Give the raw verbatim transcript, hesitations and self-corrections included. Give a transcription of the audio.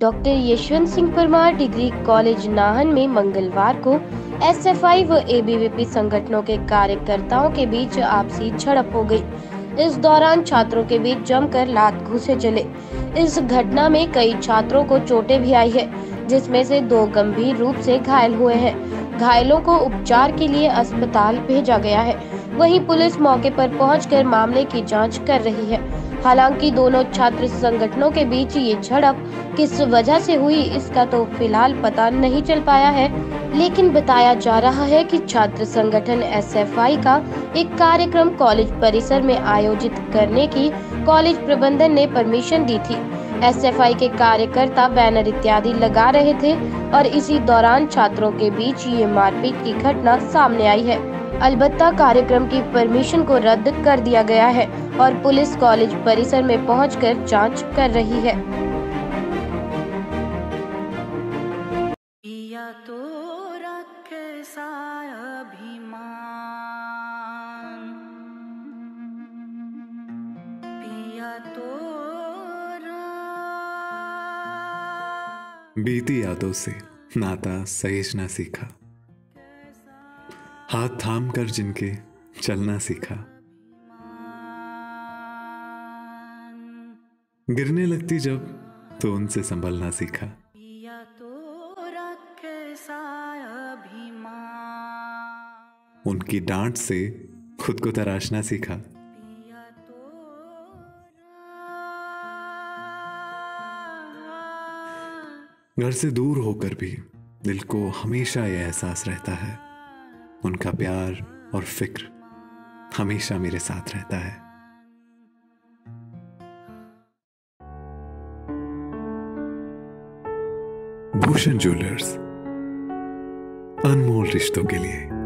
Doctor Yashwant Singh Parmar degree college Nahan में मंगलवार को एसएफआई व एबीवीपी संगठनों के कार्यकर्ताओं के बीच आपसी झड़प हो गई। इस दौरान छात्रों के बीच जमकर लात घूंसे चले। इस घटना में कई छात्रों को चोटें भी आई है, जिसमें से दो गंभीर रूप से घायल हुए हैं। घायलों को उपचार के लिए अस्पताल भेजा गया है। वहीं पुलिस मौके पर पहुंचकर मामले की जांच कर रही है। हालांकि दोनों छात्र संगठनों के बीच ये झड़प किस वजह से हुई, इसका तो फिलहाल पता नहीं चल पाया है, लेकिन बताया जा रहा है कि छात्र संगठन एसएफआई का एक कार्यक्रम कॉलेज परिसर में आयोजित करने की कॉलेज प्रबंधन ने परमिशन दी थी। एसएफआई के कार्यकर्ता बैनर इत्यादि लगा रहे थे और इसी दौरान छात्रों के बीच ये मारपीट की घटना सामने आई है। अलबत्ता कार्यक्रम की परमिशन को रद्द कर दिया गया है और पुलिस कॉलेज परिसर में पहुंचकर जांच कर रही है। या तो रख सा अभिमान, पिया तो बीती यादों से नाता सहेजना सीखा, हाथ थाम कर जिनके चलना सीखा, गिरने लगती जब तो उनसे संभलना सीखा। उनकी डांट से खुद को तराशना सीखा। घर से दूर होकर भी दिल को हमेशा यह एहसास रहता है, उनका प्यार और फिक्र हमेशा मेरे साथ रहता है। भूषण ज्वेलर्स, अनमोल रिश्तों के लिए।